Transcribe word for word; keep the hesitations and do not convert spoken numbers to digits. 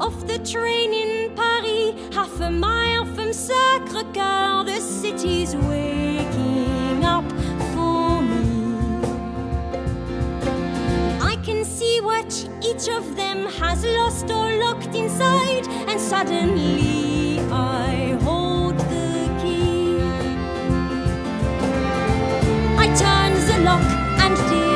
off the train in Paris, half a mile from Sacré-Cœur, the city's waking up for me. I can see what each of them has lost or locked inside, and suddenly I hold the key. I turn the lock and